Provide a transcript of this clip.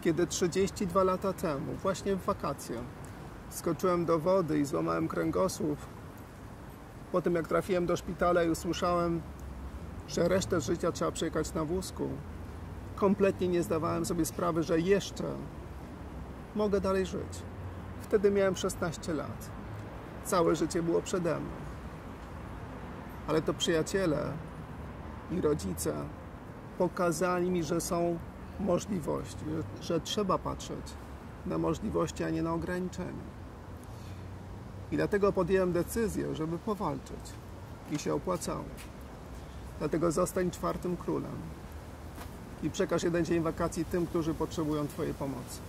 kiedy 32 lata temu, właśnie w wakacje, skoczyłem do wody i złamałem kręgosłup. Po tym, jak trafiłem do szpitala i usłyszałem, że resztę życia trzeba przejechać na wózku, kompletnie nie zdawałem sobie sprawy, że jeszcze mogę dalej żyć. Wtedy miałem 16 lat. Całe życie było przede mną. Ale to przyjaciele i rodzice pokazali mi, że są możliwości, że trzeba patrzeć na możliwości, a nie na ograniczenia. I dlatego podjąłem decyzję, żeby powalczyć. I się opłacało. Dlatego zostań czwartym królem i przekaż jeden dzień wakacji tym, którzy potrzebują Twojej pomocy.